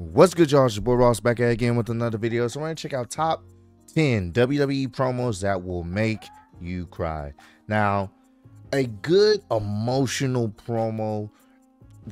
What's good, y'all? It's your boy Ross back at again with another video. So we're gonna check out top 10 WWE promos that will make you cry. Now, a good emotional promo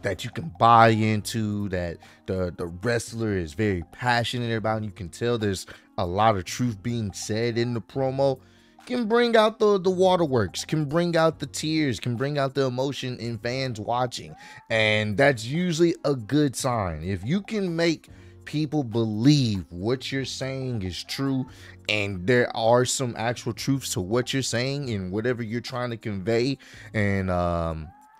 that you can buy into, that the wrestler is very passionate about, and you can tell there's a lot of truth being said in the promo, can bring out the waterworks, can bring out the tears, can bring out the emotion in fans watching. And that's usually a good sign. If you can make people believe what you're saying is true and there are some actual truths to what you're saying and whatever you're trying to convey and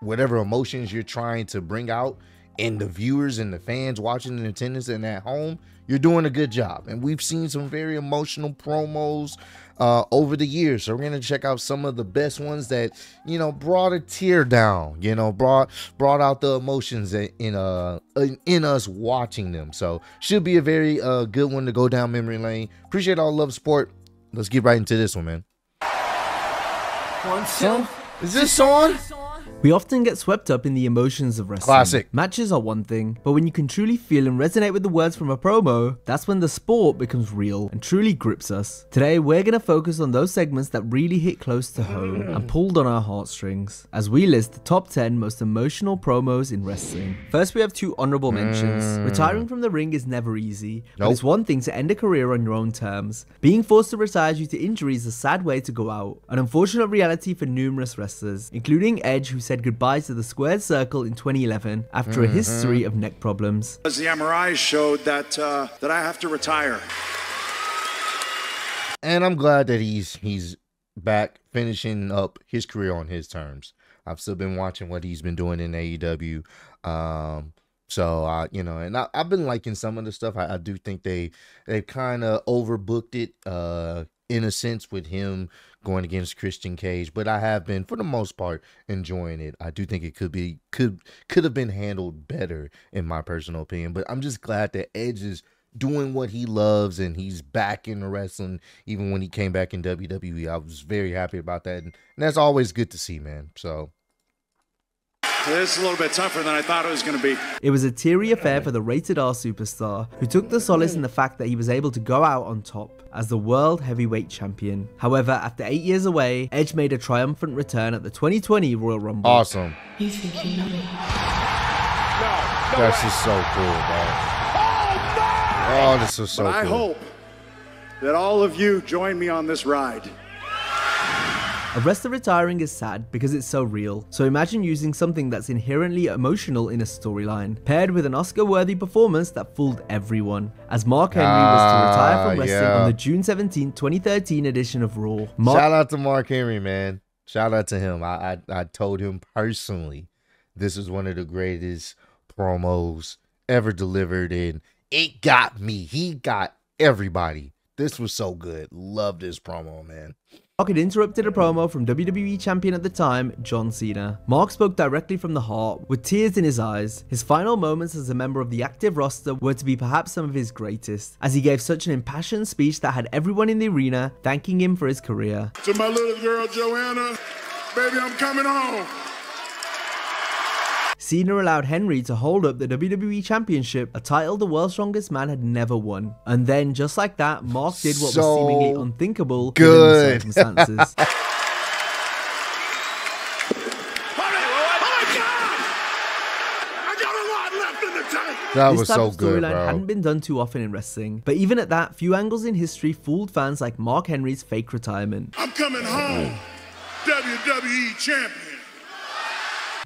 whatever emotions you're trying to bring out in the viewers and the fans watching in attendance and at home, you're doing a good job. And we've seen some very emotional promos over the years, so we're gonna check out some of the best ones that, you know, brought a tear down, you know, brought out the emotions that in us watching them. So should be a very good one to go down memory lane. Appreciate all love, support. Let's get right into this one, man. So, is this on? We often get swept up in the emotions of wrestling. Classic. Matches are one thing, but when you can truly feel and resonate with the words from a promo, that's when the sport becomes real and truly grips us. Today, we're going to focus on those segments that really hit close to home and pulled on our heartstrings, as we list the top 10 most emotional promos in wrestling. First, we have two honorable mentions. Retiring from the ring is never easy, but it's one thing to end a career on your own terms. Being forced to retire due to injury is a sad way to go out, an unfortunate reality for numerous wrestlers, including Edge, who said goodbye to the squared circle in 2011 after a history of neck problems. As the MRI showed that I have to retire. And I'm glad that he's back finishing up his career on his terms. I've still been watching what he's been doing in AEW. So, you know, and I've been liking some of the stuff. I do think they kind of overbooked it in a sense with him going against Christian Cage, but I have been, for the most part, enjoying it. I do think it could have been handled better, in my personal opinion, but I'm just glad that Edge is doing what he loves and he's back in wrestling. Even when he came back in WWE, I was very happy about that, and that's always good to see, man. So this is a little bit tougher than I thought it was going to be. It was a teary affair for the rated R superstar, who took the solace in the fact that he was able to go out on top as the world heavyweight champion. However, after 8 years away, Edge made a triumphant return at the 2020 Royal Rumble. Awesome. You think you know me? No, that's just so cool, man. Oh, no! Oh, this is so cool. I hope that all of you join me on this ride. A wrestler retiring is sad because it's so real, so imagine using something that's inherently emotional in a storyline, paired with an Oscar-worthy performance that fooled everyone. As Mark Henry was to retire from wrestling on the June 17, 2013 edition of Raw. Shout out to Mark Henry, man. Shout out to him. I told him personally, this is one of the greatest promos ever delivered, and it got me. He got everybody. This was so good. Love this promo, man. Mark had interrupted a promo from WWE champion at the time, John Cena. Mark spoke directly from the heart, with tears in his eyes. His final moments as a member of the active roster were to be perhaps some of his greatest, as he gave such an impassioned speech that had everyone in the arena thanking him for his career. To my little girl, Joanna, baby, I'm coming home. Cena allowed Henry to hold up the WWE Championship, a title the world's strongest man had never won. And then, just like that, Mark did what was seemingly unthinkable in the circumstances. That was so good, bro. This type of storyline hadn't been done too often in wrestling, but even at that, few angles in history fooled fans like Mark Henry's fake retirement. I'm coming home, WWE Champion.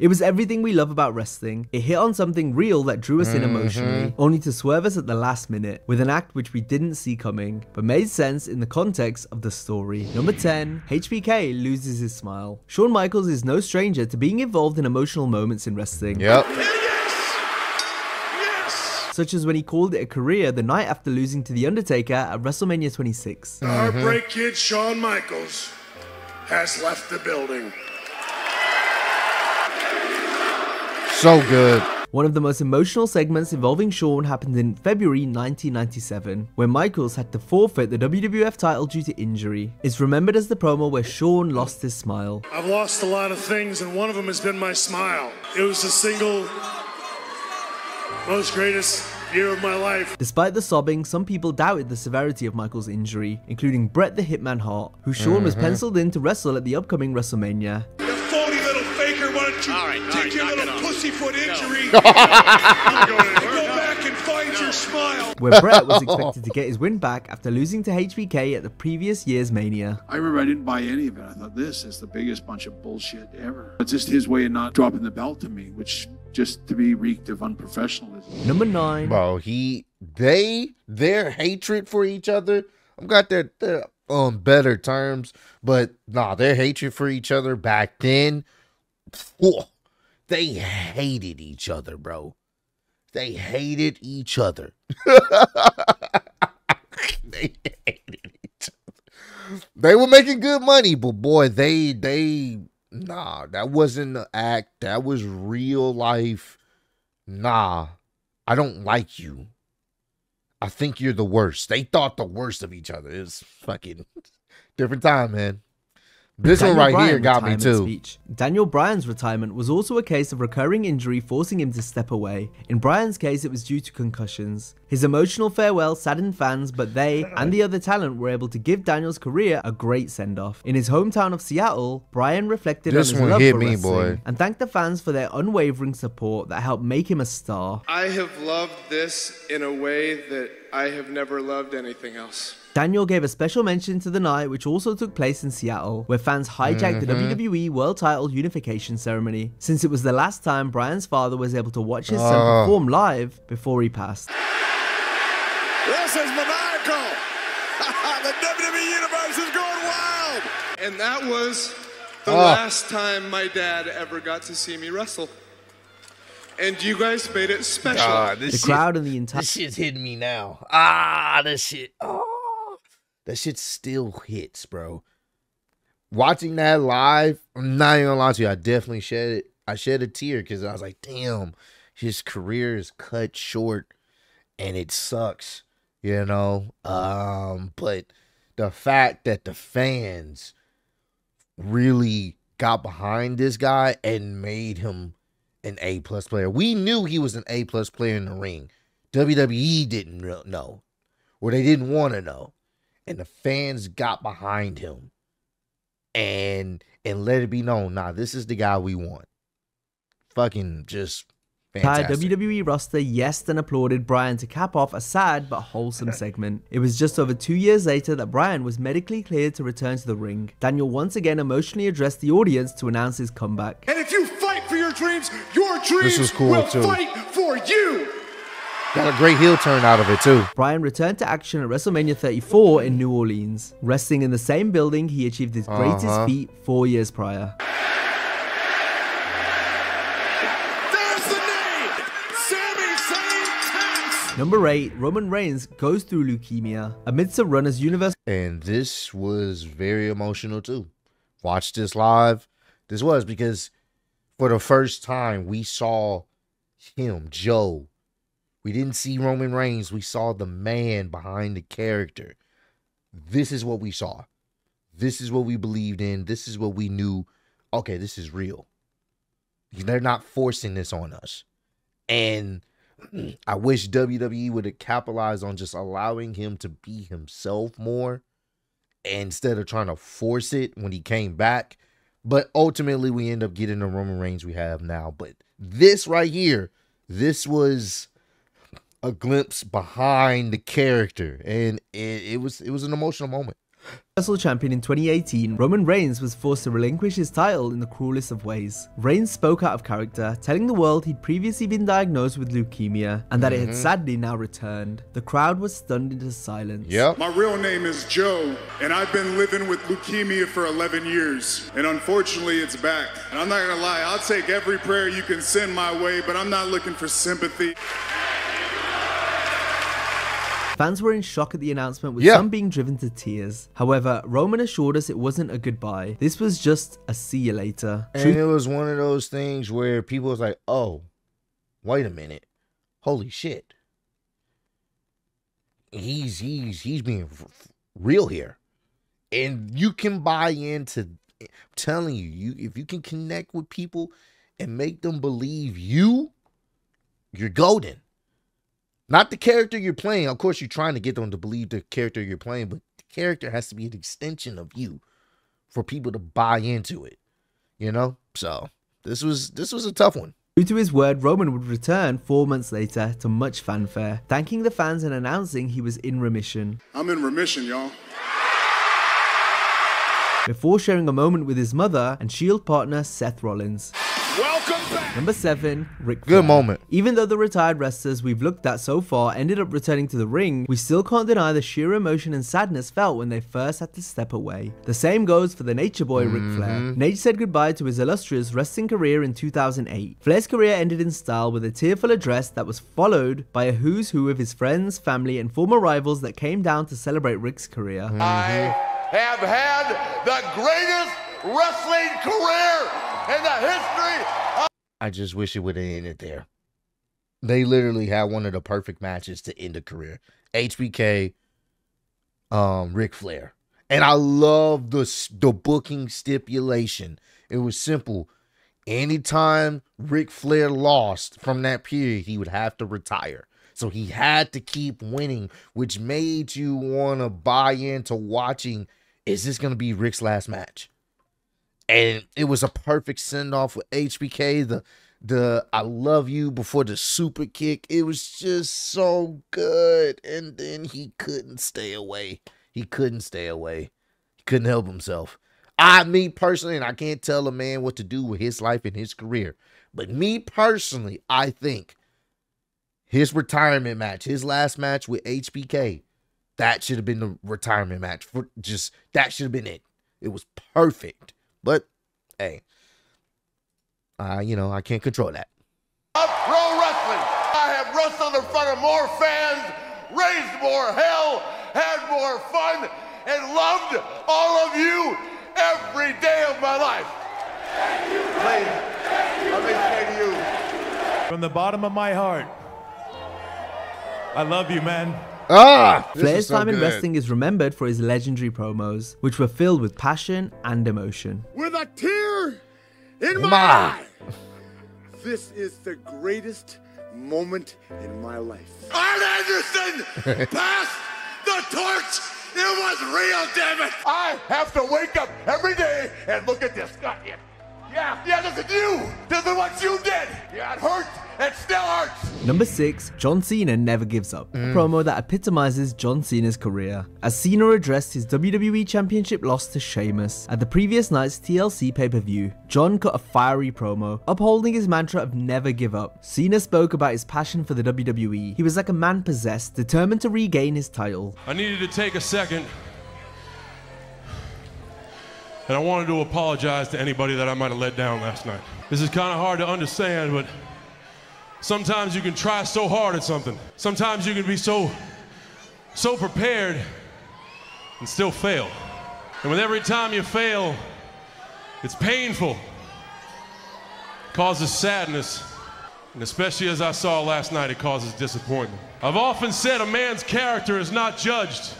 It was everything we love about wrestling. It hit on something real that drew us in emotionally, only to swerve us at the last minute with an act which we didn't see coming, but made sense in the context of the story. Number 10, HBK loses his smile. Shawn Michaels is no stranger to being involved in emotional moments in wrestling. Such as when he called it a career the night after losing to The Undertaker at WrestleMania 26. The Heartbreak Kid Shawn Michaels has left the building. So good. One of the most emotional segments involving Shawn happened in February 1997, where Michaels had to forfeit the WWF title due to injury. It's remembered as the promo where Shawn lost his smile. I've lost a lot of things, and one of them has been my smile. It was the single most greatest year of my life. Despite the sobbing, some people doubted the severity of Michaels' injury, including Bret the Hitman Hart, who Shawn was penciled in to wrestle at the upcoming WrestleMania. You phony little faker, why don't you take your little pussyfoot injury and go back and find your smile? Where Bret was expected to get his win back after losing to HBK at the previous year's Mania. I remember I didn't buy any of it. I thought, this is the biggest bunch of bullshit ever. It's just his way of not dropping the belt to me, which just to be reeked of unprofessionalism. Number 9. Bro, their hatred for each other, I've got their on better terms, but nah, their hatred for each other back then, oh, they hated each other, bro. They hated each other. They hated each other. They were making good money, but boy, they nah, that wasn't an act. That was real life. Nah, I don't like you. I think you're the worst. They thought the worst of each other. It was fucking different time, man. This Daniel one right Bryan here got me too. Speech. Daniel Bryan's retirement was also a case of recurring injury forcing him to step away. In Bryan's case, it was due to concussions. His emotional farewell saddened fans, but they and the other talent were able to give Daniel's career a great send-off. In his hometown of Seattle, Bryan reflected on his love for wrestling and thanked the fans for their unwavering support that helped make him a star. I have loved this in a way that I have never loved anything else. Daniel gave a special mention to the night, which also took place in Seattle, where fans hijacked the WWE World Title Unification Ceremony, since it was the last time Bryan's father was able to watch his son perform live before he passed. This is maniacal! The WWE Universe is going wild! And that was the last time my dad ever got to see me wrestle. And you guys made it special. The crowd and the entire... This shit's hitting me now. This shit... That shit still hits, bro. Watching that live, I'm not even gonna lie to you, I definitely shed a tear because I was like, damn, his career is cut short and it sucks, you know? But the fact that the fans really got behind this guy and made him an A+ player. We knew he was an A+ player in the ring. WWE didn't know, or they didn't want to know. And the fans got behind him and let it be known, nah, this is the guy we want. Fucking just fantastic. The WWE roster yesed and applauded Bryan to cap off a sad but wholesome segment. It was just over 2 years later that Bryan was medically cleared to return to the ring. Daniel once again emotionally addressed the audience to announce his comeback. And if you fight for your dreams will fight for you. Got a great heel turn out of it too. Bryan returned to action at WrestleMania 34 in New Orleans. Wrestling in the same building, he achieved his greatest feat 4 years prior. There's the name! Sammy Zayn. Number 8, Roman Reigns goes through leukemia. Amidst a run as universal. And this was very emotional too. Watch this live. This was because for the first time we saw him, Joe. We didn't see Roman Reigns. We saw the man behind the character. This is what we saw. This is what we believed in. This is what we knew. Okay, this is real. They're not forcing this on us. And I wish WWE would have capitalized on just allowing him to be himself more instead of trying to force it when he came back. But ultimately, we end up getting the Roman Reigns we have now. But this right here, this was... a glimpse behind the character, and it was an emotional moment. Universal Champion in 2018, Roman Reigns was forced to relinquish his title in the cruelest of ways. Reigns spoke out of character, telling the world he'd previously been diagnosed with leukemia and that it had sadly now returned. The crowd was stunned into silence. Yep. My real name is Joe, and I've been living with leukemia for 11 years, and unfortunately it's back. And I'm not gonna lie, I'll take every prayer you can send my way, but I'm not looking for sympathy. Fans were in shock at the announcement, with some being driven to tears. However, Roman assured us it wasn't a goodbye. This was just a see you later. And it was one of those things where people was like, oh, wait a minute. Holy shit. He's being real here. And you can buy into, I'm telling you, if you can connect with people and make them believe you're golden. Not the character you're playing. Of course, you're trying to get them to believe the character you're playing, but the character has to be an extension of you for people to buy into it, you know? So this was a tough one. Due to his word, Roman would return 4 months later to much fanfare, thanking the fans and announcing he was in remission. I'm in remission, y'all. Before sharing a moment with his mother and Shield partner Seth Rollins. Welcome back. Number 7, Ric Flair. Good moment. Even though the retired wrestlers we've looked at so far ended up returning to the ring, we still can't deny the sheer emotion and sadness felt when they first had to step away. The same goes for the Nature Boy Ric Flair. Nate said goodbye to his illustrious wrestling career in 2008. Flair's career ended in style with a tearful address that was followed by a who's who of his friends, family, and former rivals that came down to celebrate Ric's career. I have had the greatest wrestling career in the history of— I just wish it would have ended there. They literally had one of the perfect matches to end a career. HBK, Ric Flair. And I love the booking stipulation. It was simple. Anytime Ric Flair lost from that period, he would have to retire. So he had to keep winning, which made you want to buy into watching, is this going to be Ric's last match? And it was a perfect send-off with HBK. The I love you before the super kick. It was just so good. And then he couldn't stay away. He couldn't stay away. He couldn't help himself. Me personally, and I can't tell a man what to do with his life and his career. But me personally, I think his retirement match, his last match with HBK, that should have been the retirement match. That should have been it. It was perfect. But, hey, you know, I can't control that. Of pro wrestling, I have wrestled in front of more fans, raised more hell, had more fun, and loved all of you every day of my life. Thank you, ladies. Let me say to you, from the bottom of my heart, I love you, man. Flair's time in wrestling is remembered for his legendary promos, which were filled with passion and emotion. With a tear in my eye, this is the greatest moment in my life. Arn Anderson passed the torch. It was real, damn it. I have to wake up every day and look at this. God, yeah, this is you. This is what you did. Yeah, it hurt. It still hurts. Number 6, John Cena never gives up. A promo that epitomizes John Cena's career, as Cena addressed his WWE Championship loss to Sheamus at the previous night's TLC pay-per-view. John cut a fiery promo, upholding his mantra of never give up. Cena spoke about his passion for the WWE. He was like a man possessed, determined to regain his title. I needed to take a second, and I wanted to apologize to anybody that I might have let down last night. This is kind of hard to understand, but sometimes you can try so hard at something. Sometimes you can be so prepared and still fail. And with every time you fail, it's painful. It causes sadness. And especially as I saw last night, it causes disappointment. I've often said a man's character is not judged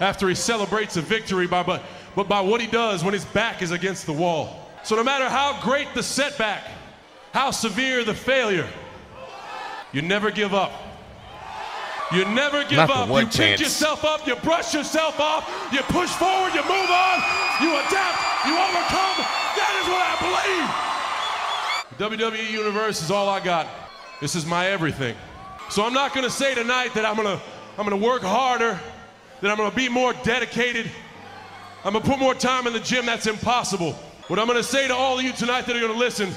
after he celebrates a victory, but by what he does when his back is against the wall. So no matter how great the setback, how severe the failure, you never give up. You never give up. You pick yourself up, you brush yourself off, you push forward, you move on, you adapt, you overcome. That is what I believe. The WWE Universe is all I got. This is my everything. So I'm not gonna say tonight that I'm gonna work harder, that I'm gonna be more dedicated, I'm gonna put more time in the gym. That's impossible. What I'm gonna say to all of you tonight that are gonna listen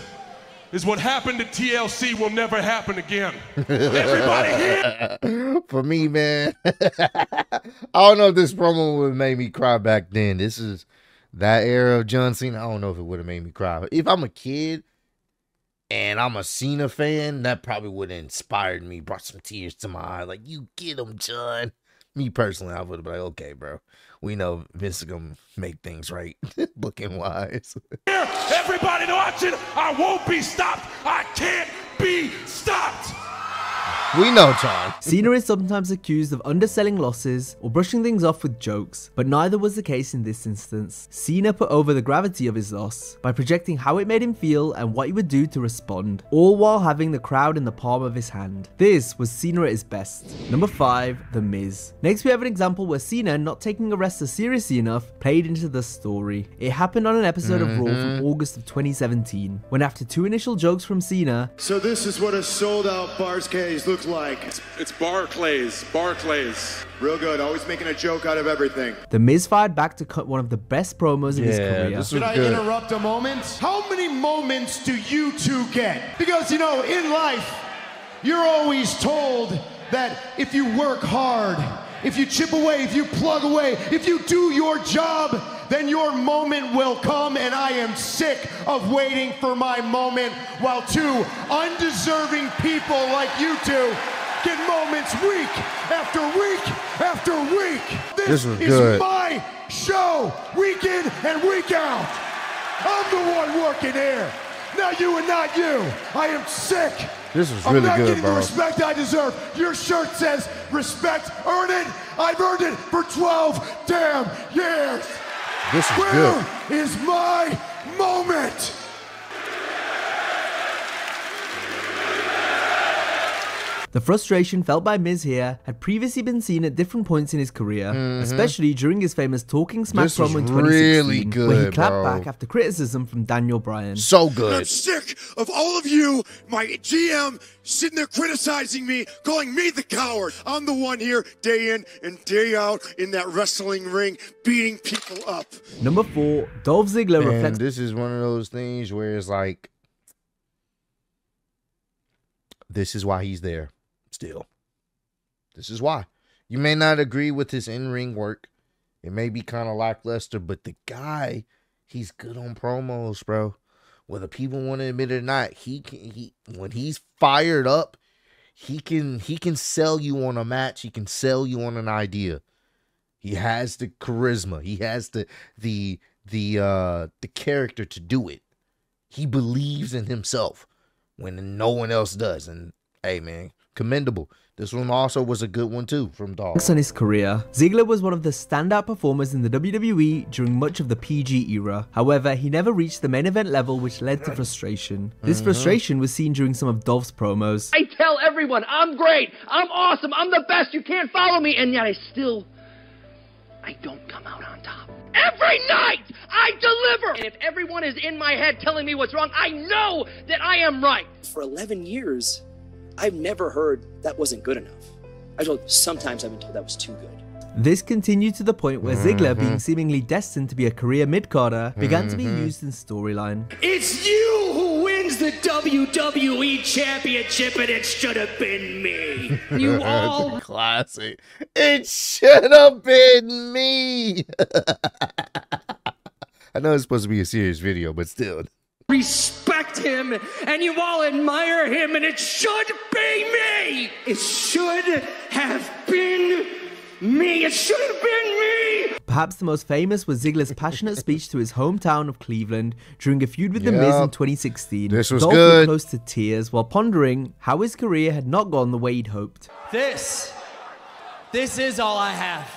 is what happened to TLC will never happen again. Everybody here. For me, man, I don't know if this promo would have made me cry back then. This is that era of John Cena. I don't know if it would have made me cry. If I'm a kid and I'm a Cena fan, that probably would have inspired me, brought some tears to my eye. Like, you get him, John. Me personally, I would have been like, okay, bro, we know Vince is gonna make things right, booking wise. Everybody watching, I won't be stopped. I can't be stopped. We know, John. Cena is sometimes accused of underselling losses or brushing things off with jokes, but neither was the case in this instance. Cena put over the gravity of his loss by projecting how it made him feel and what he would do to respond, all while having the crowd in the palm of his hand. This was Cena at his best. Number 5, The Miz. Next we have an example where Cena not taking a wrestler seriously enough played into the story. It happened on an episode of Raw from August of 2017, when after 2 initial jokes from Cena, "So this is what a sold out Barclays looks like. It's Barclays, Barclays. Real good, always making a joke out of everything." The Miz fired back to cut one of the best promos in his career. Should I interrupt a moment? How many moments do you two get? Because you know, in life, you're always told that if you work hard, if you chip away, if you plug away, if you do your job, then your moment will come, and I am sick of waiting for my moment while 2 undeserving people like you two get moments week after week after week. This is my show, week in and week out. I'm the one working here, not you and not you. I am sick. This is really good, bro. I'm not getting the respect I deserve. Your shirt says respect, earn it. I've earned it for 12 damn years. This is good. Where is my moment? The frustration felt by Miz here had previously been seen at different points in his career, especially during his famous Talking Smack promo in 2016, really good, where he clapped back after criticism from Daniel Bryan. So good. "I'm sick of all of you, my GM, sitting there criticizing me, calling me the coward. I'm the one here day in and day out in that wrestling ring, beating people up." Number 4, Dolph Ziggler reflects. This is one of those things where it's like, this is why he's there. Still, this is why. You may not agree with his in-ring work. It may be kind of lackluster, but the guy, he's good on promos, bro. Whether people want to admit it or not, he can. When he's fired up, he can sell you on a match. He can sell you on an idea. He has the charisma. He has the character to do it. He believes in himself when no one else does, and hey, man, commendable. This one also was a good one too from Dolph. Thanks on his career, Ziggler was one of the standout performers in the WWE during much of the PG era. However, he never reached the main event level, which led to frustration. This frustration was seen during some of Dolph's promos. "I tell everyone, I'm great, I'm awesome, I'm the best, you can't follow me, and yet I don't come out on top. Every night, I deliver! And if everyone is in my head telling me what's wrong, I know that I am right. For 11 years, I've never heard that wasn't good enough. Sometimes I've been told that was too good." This continued to the point where Ziggler, being seemingly destined to be a career mid-carder, began to be used in storyline. "It's you who wins the WWE Championship, and it should have been me. You all..." Classic. "It should have been me." I know it's supposed to be a serious video, but still. "Respect him, and you all admire him, and it should be me. It should have been me. It should have been me." Perhaps the most famous was Ziggler's passionate speech to his hometown of Cleveland during a feud with The Miz in 2016. This was good. Dolph was close to tears while pondering how his career had not gone the way he'd hoped. This is all I have.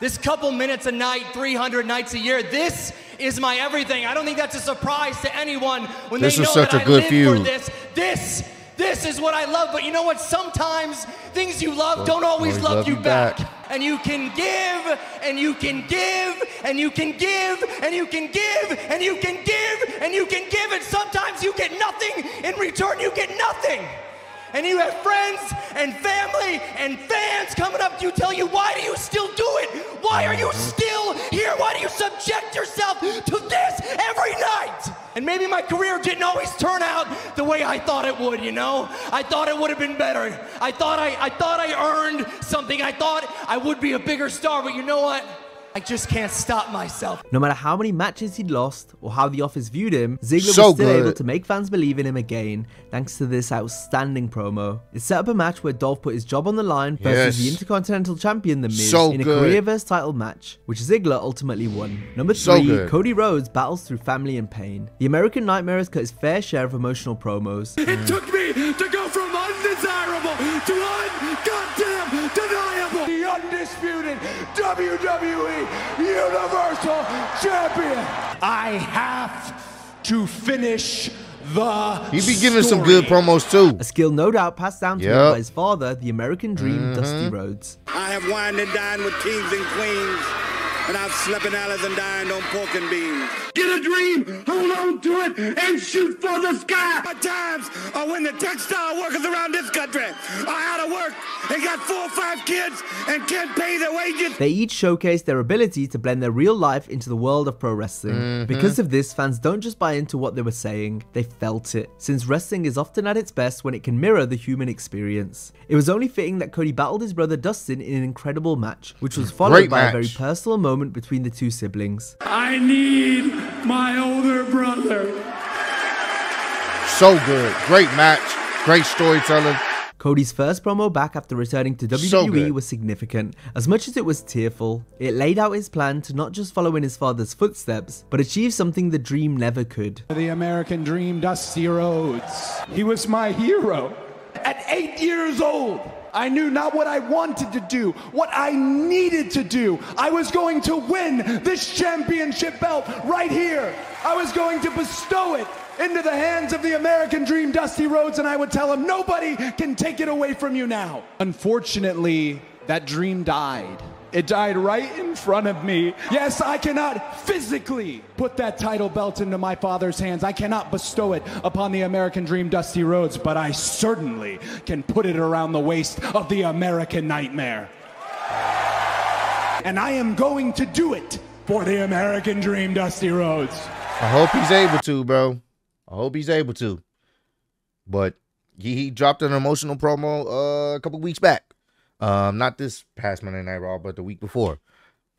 This couple minutes a night, 300 nights a year, this is my everything. I don't think that's a surprise to anyone when they know that I live for this. This is what I love, but you know what? Sometimes things you love don't always love you back. And you can give, and you can give, and you can give, and you can give, and you can give, and you can give, and sometimes you get nothing in return. You get nothing. And you have friends and family and fans coming up to you, tell you, why do you still do it? Why are you still here? Why do you subject yourself to this every night? And maybe my career didn't always turn out the way I thought it would, you know? I thought it would have been better. I thought I earned something. I thought I would be a bigger star, but you know what? I just can't stop myself. No matter how many matches he'd lost or how The Office viewed him, Ziggler was still able to make fans believe in him again thanks to this outstanding promo. It set up a match where Dolph put his job on the line versus the Intercontinental Champion The Miz in a career versus title match, which Ziggler ultimately won. Number 3, Cody Rhodes battles through family and pain. The American Nightmare has cut his fair share of emotional promos. "It took me to go from undesirable undeniable to un-goddamn deniable. The undisputed WWE Universal Champion. I have to finish the story. Some good promos too. A skill no doubt passed down to him by his father, the American Dream, Dusty Rhodes. I have wined and dined with kings and queens, and I've slept in alleys and dined on pork and beans. Get a dream, hold on to it, and shoot for the sky. My times are when the textile workers around this country are out of work and got 4 or 5 kids and can't pay their wages. They each showcased their ability to blend their real life into the world of pro wrestling. Because of this, fans don't just buy into what they were saying, they felt it, since wrestling is often at its best when it can mirror the human experience. It was only fitting that Cody battled his brother Dustin in an incredible match, which was followed by a very personal moment between the two siblings. I need my older brother. So good. Great match. Great storytelling. Cody's first promo back after returning to WWE was significant. As much as it was tearful, it laid out his plan to not just follow in his father's footsteps, but achieve something the Dream never could. The American Dream, Dusty Rhodes. He was my hero. At 8 years old, I knew not what I wanted to do, what I needed to do. I was going to win this championship belt right here. I was going to bestow it into the hands of the American Dream, Dusty Rhodes, and I would tell him, nobody can take it away from you now. Unfortunately, that dream died. It died right in front of me. Yes, I cannot physically put that title belt into my father's hands. I cannot bestow it upon the American Dream, Dusty Rhodes, but I certainly can put it around the waist of the American Nightmare. And I am going to do it for the American Dream, Dusty Rhodes. I hope he's able to, bro. I hope he's able to. But he dropped an emotional promo a couple weeks back. Not this past Monday Night Raw, but the week before.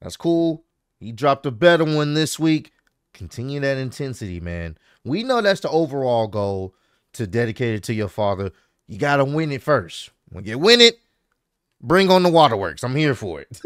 That's cool. He dropped a better one this week. Continue that intensity, man. We know that's the overall goal, to dedicate it to your father. You got to win it first. When you win it, bring on the waterworks. I'm here for it.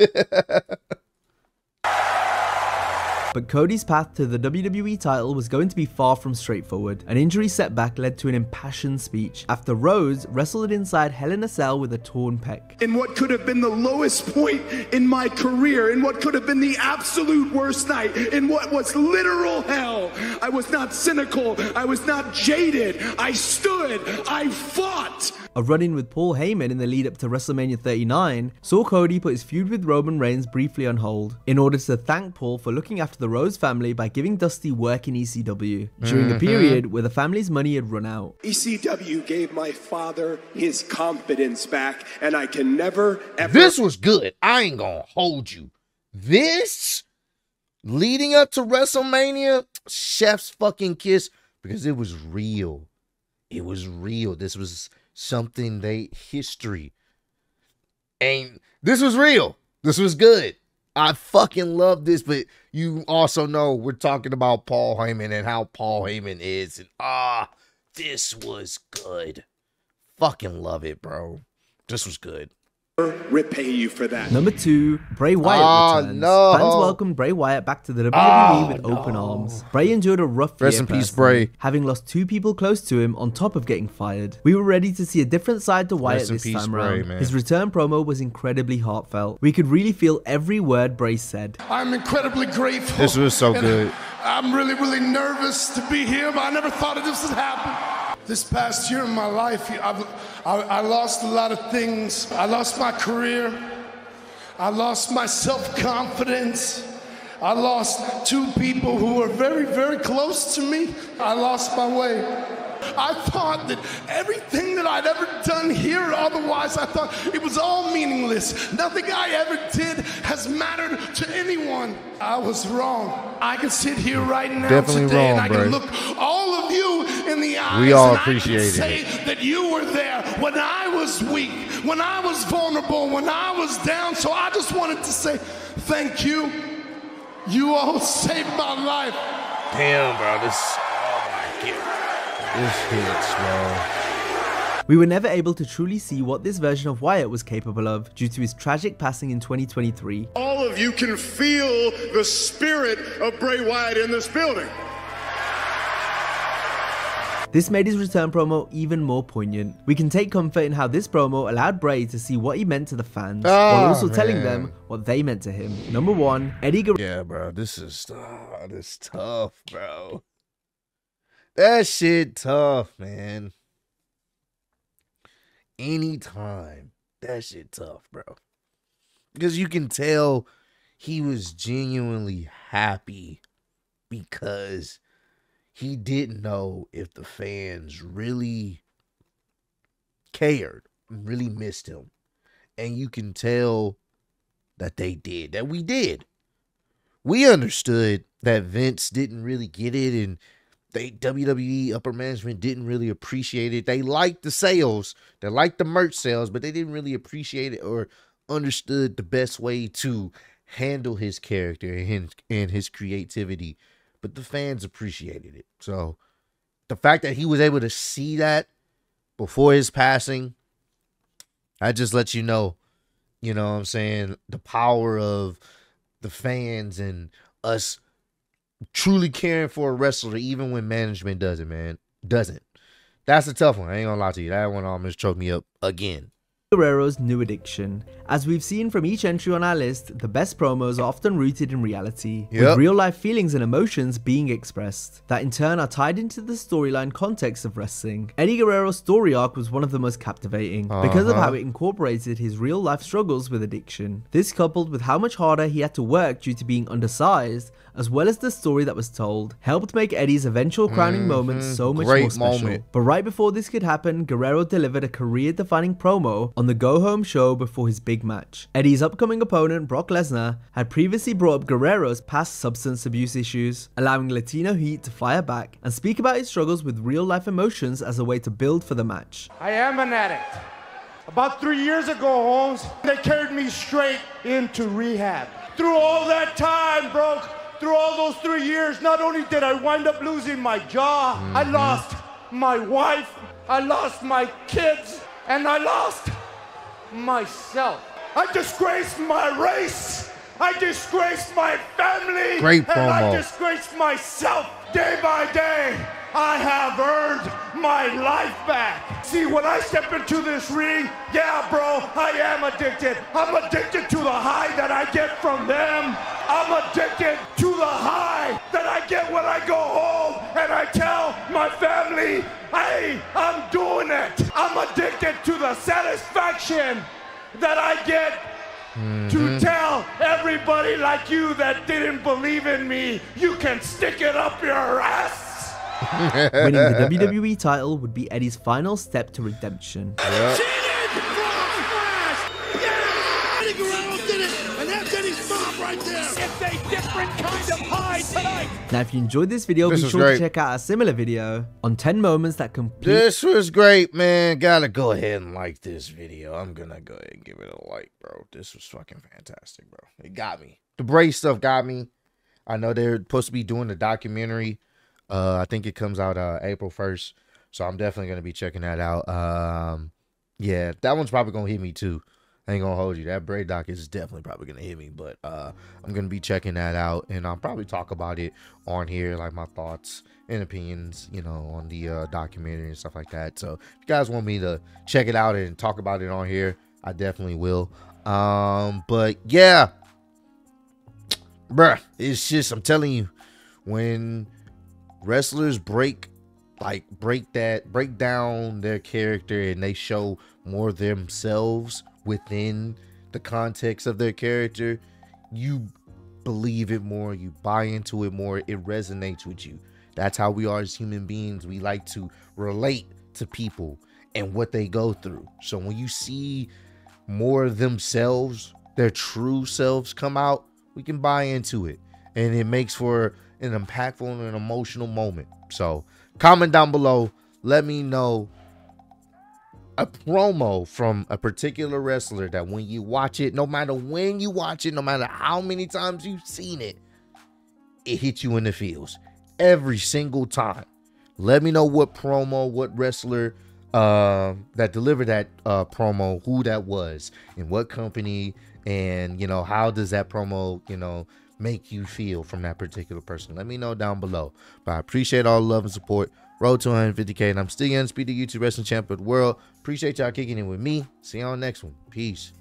But Cody's path to the WWE title was going to be far from straightforward. An injury setback led to an impassioned speech after Rhodes wrestled inside Hell in a Cell with a torn pec. In what could have been the lowest point in my career, in what could have been the absolute worst night, in what was literal hell, I was not cynical, I was not jaded, I stood, I fought. A run-in with Paul Heyman in the lead-up to WrestleMania 39 saw Cody put his feud with Roman Reigns briefly on hold in order to thank Paul for looking after the Rhodes family by giving Dusty work in ECW during a period where the family's money had run out. ECW gave my father his confidence back, and I can never ever... This was good. I ain't gonna hold you. This, leading up to WrestleMania, chef's fucking kiss, because it was real. It was real. This was... something they history, and this was real. This was good. I fucking love this. But you also know we're talking about Paul Heyman and how Paul Heyman is, and this was good. Fucking love it, bro. This was good. Repay you for that. Number 2, Bray Wyatt returns. No. Fans welcomed Bray Wyatt back to the WWE with open arms. Bray endured a rough year. Rest in peace, Bray. Having lost 2 people close to him on top of getting fired. We were ready to see a different side to Wyatt this time around. His return promo was incredibly heartfelt. We could really feel every word Bray said. I'm incredibly grateful. This was so good. I'm really, really nervous to be here, but I never thought that this would happen. This past year in my life, I lost a lot of things. I lost my career. I lost my self-confidence. I lost 2 people who were very, very close to me. I lost my way. I thought that everything that I'd ever done here or otherwise, I thought it was all meaningless. Nothing I ever did has mattered to anyone. I was wrong. I can sit here right now today, and I can look all of you in the eyes. We all appreciate it. Say that you were there when I was weak, when I was vulnerable, when I was down. So I just wanted to say thank you. You all saved my life. Damn, bro. This. Oh my God. This hits, bro. We were never able to truly see what this version of Wyatt was capable of due to his tragic passing in 2023. All of you can feel the spirit of Bray Wyatt in this building. This made his return promo even more poignant. We can take comfort in how this promo allowed Bray to see what he meant to the fans, while also telling them what they meant to him. Number one, Eddie Guerrero. Yeah, bro, this is tough, bro. That shit tough, man. Anytime. That shit tough, bro. Because you can tell he was genuinely happy because he didn't know if the fans really cared, really missed him. And you can tell that they did, that we did. We understood that Vince didn't really get it, and they, WWE upper management, didn't really appreciate it. They liked the sales, they liked the merch sales, but they didn't really appreciate it or understood the best way to handle his character and his creativity. But the fans appreciated it. So the fact that he was able to see that before his passing, I just let you know what I'm saying, the power of the fans and us truly caring for a wrestler, even when management doesn't, man. Doesn't. That's a tough one. I ain't gonna lie to you. That one almost choked me up again. Guerrero's new addiction. As we've seen from each entry on our list, the best promos are often rooted in reality, with real-life feelings and emotions being expressed, that in turn are tied into the storyline context of wrestling. Eddie Guerrero's story arc was one of the most captivating, because of how it incorporated his real-life struggles with addiction. This, coupled with how much harder he had to work due to being undersized, as well as the story that was told, helped make Eddie's eventual crowning moment so much more special. But right before this could happen, Guerrero delivered a career-defining promo on the go-home show before his big match. Eddie's upcoming opponent, Brock Lesnar, had previously brought up Guerrero's past substance abuse issues, allowing Latino Heat to fire back and speak about his struggles with real-life emotions as a way to build for the match. I am an addict. About 3 years ago, Holmes, they carried me straight into rehab. Through all that time, Brock, through all those 3 years, not only did I wind up losing my job, I lost my wife, I lost my kids, and I lost myself. I disgraced my race, I disgraced my family, and I disgraced myself. Day by day, I have earned my life back. See, when I step into this ring, yeah, bro, I am addicted. I'm addicted to the high that I get from them. I'm addicted to the high that I get when I go home and I tell my family, hey, I'm doing it. I'm addicted to the satisfaction that I get to tell everybody like you that didn't believe in me, you can stick it up your ass. Winning the WWE title would be Eddie's final step to redemption. Now, if you enjoyed this video, be sure to check out a similar video on 10 moments that complete. This was great, man. Gotta go ahead and like this video. I'm gonna go ahead and give it a like, bro. This was fucking fantastic, bro. It got me. The Bray stuff got me. I know they're supposed to be doing a documentary. I think it comes out April 1st. So I'm definitely going to be checking that out. Yeah, that one's probably going to hit me too. I ain't going to hold you. That Bray doc is definitely probably going to hit me. But I'm going to be checking that out. And I'll probably talk about it on here, like my thoughts and opinions, you know, on the documentary and stuff like that. So if you guys want me to check it out and talk about it on here, I definitely will. But yeah, bruh, it's just, I'm telling you, when wrestlers break down their character and they show more themselves within the context of their character, you believe it more, you buy into it more, it resonates with you. That's how we are as human beings. We like to relate to people and what they go through. So when you see more of themselves, their true selves come out, we can buy into it, and it makes for an impactful and an emotional moment. So comment down below, let me know a promo from a particular wrestler that when you watch it, no matter when you watch it, no matter how many times you've seen it, it hits you in the feels every single time. Let me know what promo, what wrestler that delivered that promo, who that was, and what company, and you know, how does that promo, you know, make you feel from that particular person. Let me know down below. But I appreciate all the love and support. Road to 150K, and I'm still your undisputed YouTube Wrestling Champion of the World. Appreciate y'all kicking in with me. See y'all next one. Peace.